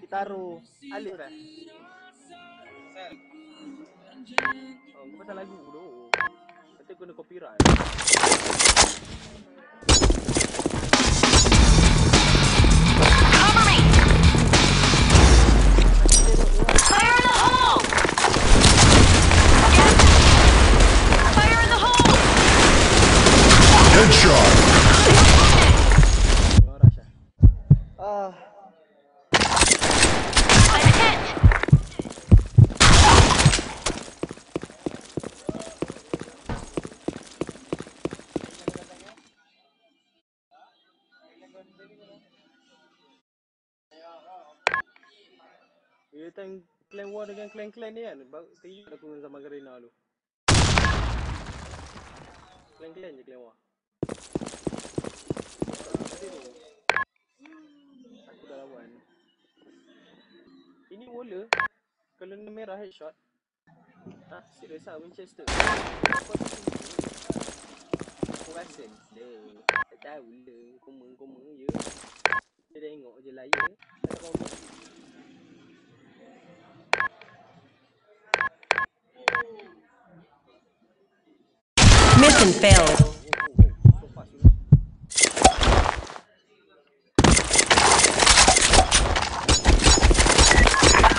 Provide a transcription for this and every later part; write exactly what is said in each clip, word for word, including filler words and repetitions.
Ditaruh alif kan? Oh, aku pasang lagu dulu. Nanti kena copyright. Dia time clan war dengan clan-clan ni kan. Serius aku sama Garena dulu. Clan-clan je clan war. Aku dah lawan. Ini bola kalau ni merah headshot. Tak serius ah Winchester. Aku rasa dia tak tahu lah. Koma-koma je. Dia tengok je layar. Tak tahu apa. Mission failed.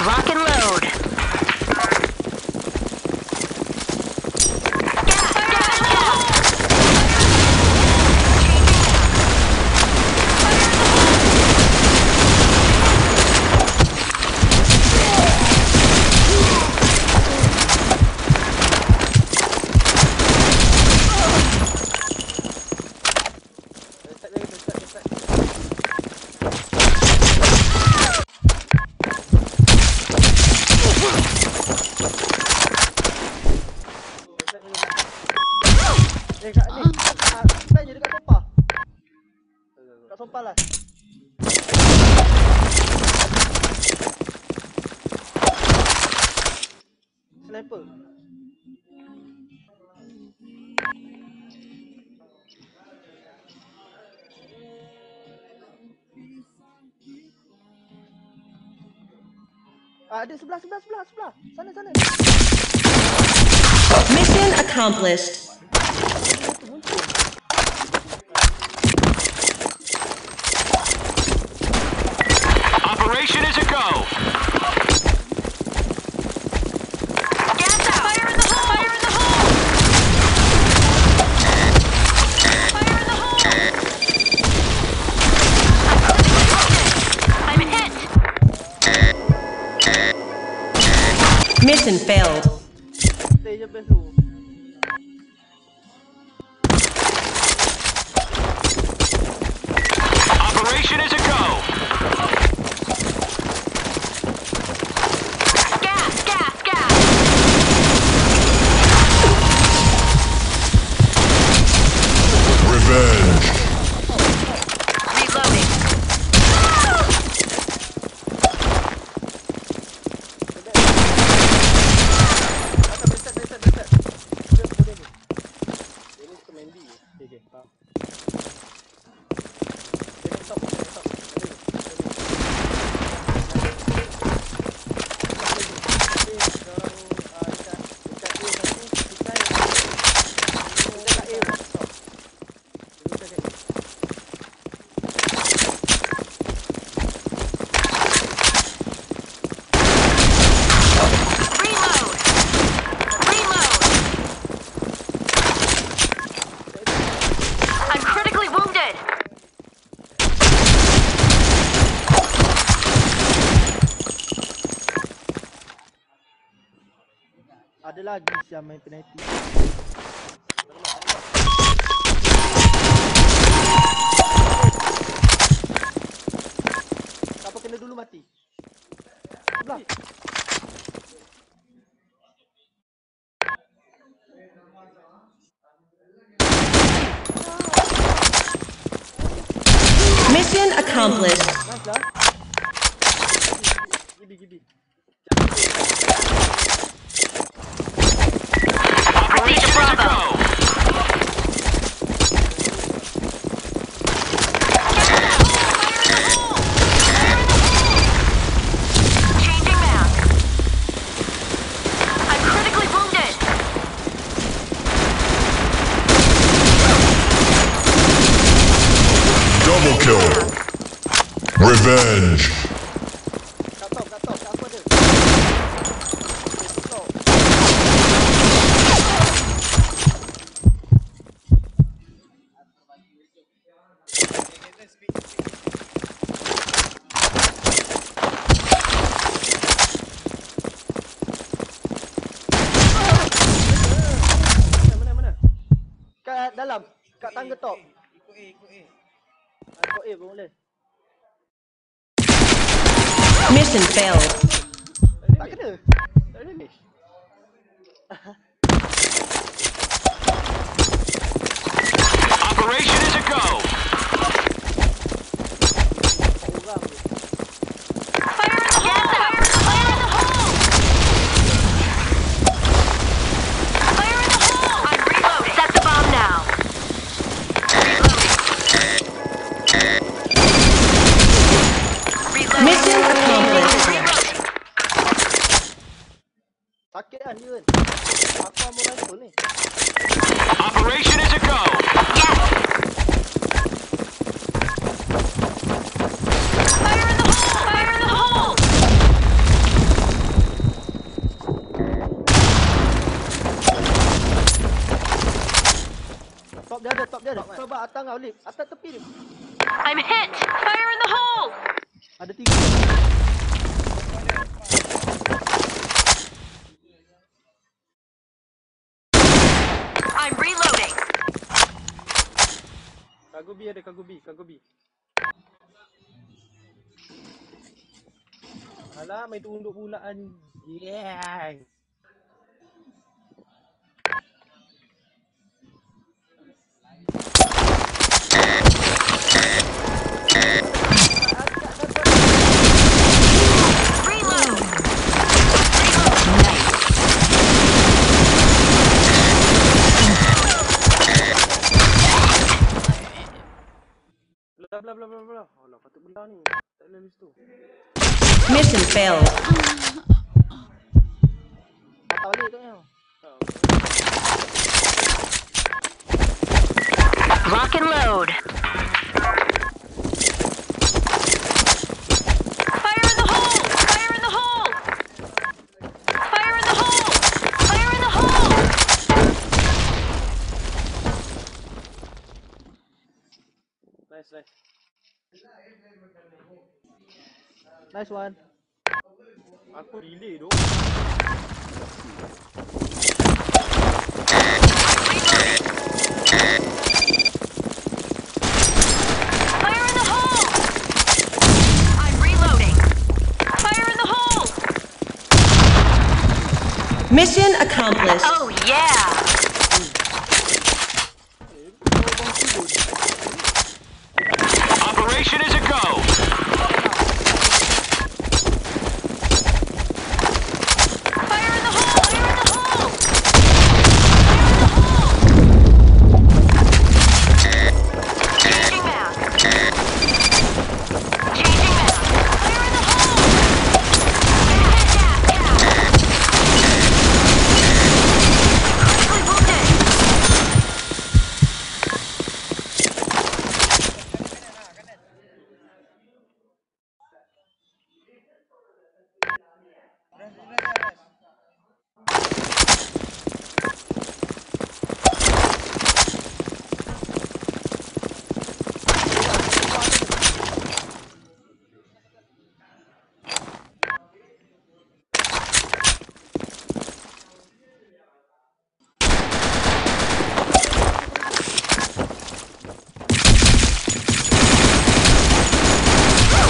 Rock and load. Gas, gas, Sniper. Ah, ada sebelah, sebelah, sebelah, sebelah. Sana, sana. Mission accomplished. Operation is a go. Mission failed. Operation is a go. Gas, gas, gas. Revenge. Ada lagi siapa main penalti. Siapa kena dulu mati. Sebelah. Mission accomplished. Gidi gidi. Bravo! Revenge. Dalam kat tangga top. Ikut A, ikut A. Ikut A boleh. Mission failed. Tak kena. Tak finish. Operation is a go. Fire in the hole. Fire in the hole. Fire in the hole. I'm reloading. Set the bomb now. Mission accomplished. Operation is a go. Fire in the hole! Fire in the hole! Top dia ada, top dia ada. Coba atas kau lift, atas tepi dia. I'm hit. Fire in the hole. Ada tiga. I'm reloading. Kagubi ada, Kagubi, Kagubi. Alah, main tunduk pula anjing. Yeah. Blah, blah, blah, blah. Oh, lah, patut belah ni. Tak boleh habis tu. Mission failed. Patah balik tu ni. Rock and load. Fire in the hole! Fire in the hole! Fire in the hole! Fire in the hole! Nice, nice. Nice one. Aku delay doh. Fire in the hole. I'm reloading. Fire in the hole. Mission accomplished. Oh yeah. Operation is a go. Fire in the hole! Fire in the hole! Fire in the hole! Changing back. Changing back. Fire in the hole! Back, back, back. Critically wounded.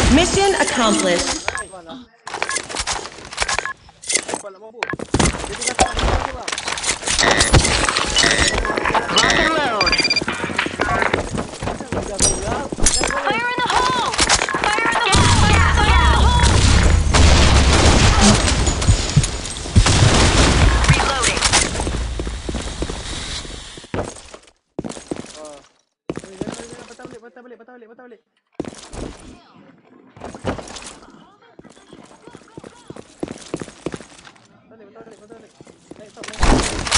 Mission accomplished. Rock and load. Fire in the hole! Fire in the hole! Fire in the hole! Reloading. Patah balik, patah balik, patah balik, patah balik. Patah balik, patah balik. Naik top, naik top.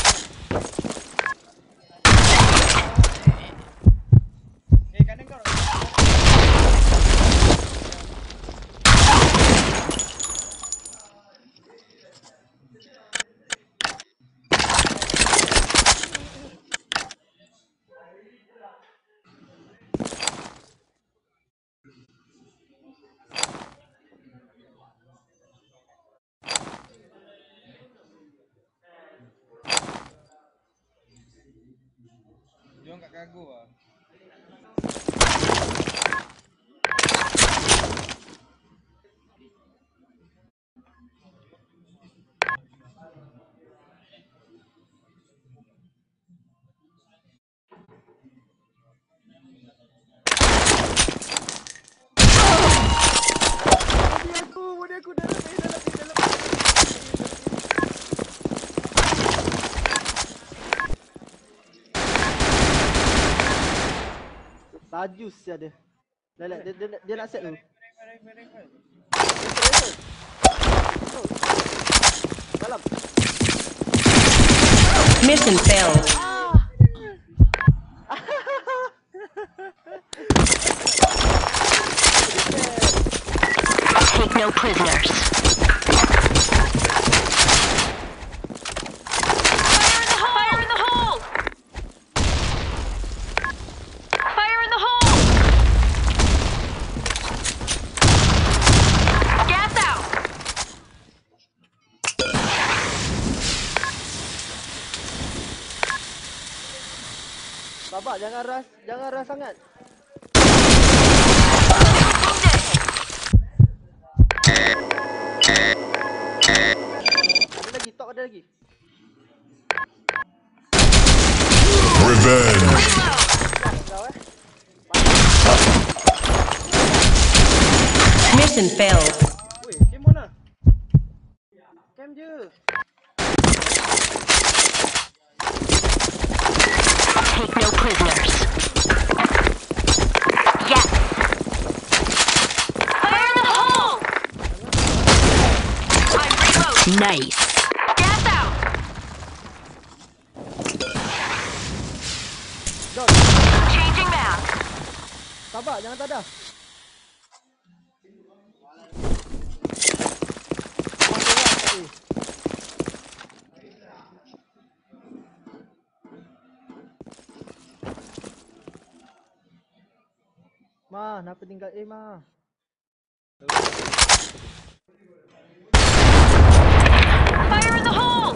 Lagoa. Tajus dia ada. Dah dia, dia, dia nak set tu. Dalam. Mission failed. Take no prisoners. Bapak jangan ras, jangan ras sangat. Ada lagi, tok ada lagi. Revenge. Mission failed. Woi, game mana? Game je. Take no prisoners. Yes. Fire in the hole! I'm reloading. Nice. Gas out! Go. Changing map. Sabar, jangan tadah. Ma, kenapa tinggal A, Ma? Fire in the hole!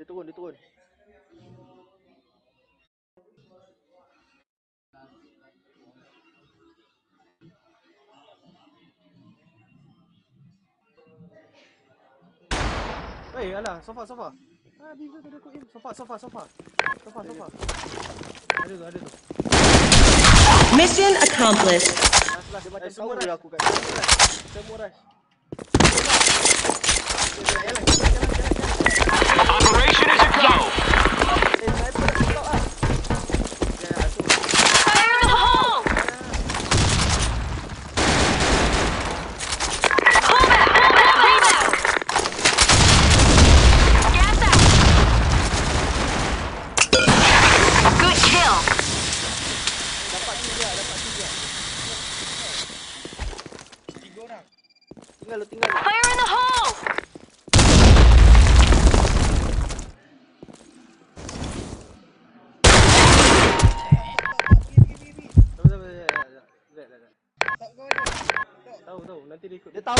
Dia turun, dia turun. Hey, alah, sofa, sofa. Ah, bila tu aku aim. Sofa, sofa, sofa. Sofa, sofa. Ada tu, ada tu. Mission accomplished. Alah, dia macam tahu dah aku kat sini. Semua rush. Jalan, jalan, jalan. Operation is a go! Fire in the hole! Pull back! Pull back! Rebound! Gas out! Good kill! Dapat tiga, dapat tiga. Tiga orang. Tinggal lu, tinggal lu. Fire in the hole! Tahu tahu nanti dia ikut. Dia tahu.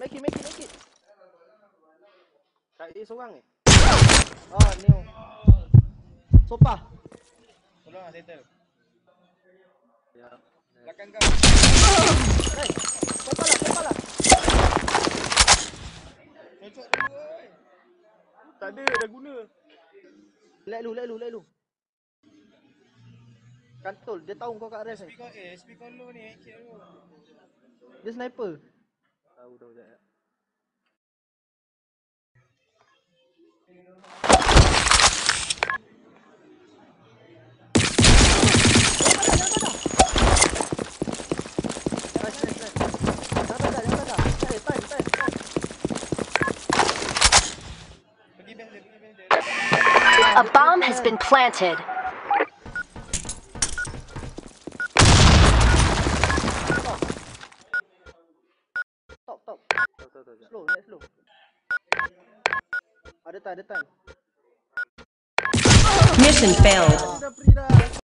Make it, make it, make it. Tak ada seorang ni. Oh, ni. Sopa. Tolong settle. Ya. Belakang kau. Hey, kepalah, kepalah. Cocok dulu oi. Tak ada dah guna. Lek lu, lek lu, lek lu. Kantul, dia tahu kau kat rest ni. S P kau, eh, S P kau low ni, kira lu. Dia sniper. udah udah ya. A bomb has been planted. Mission failed.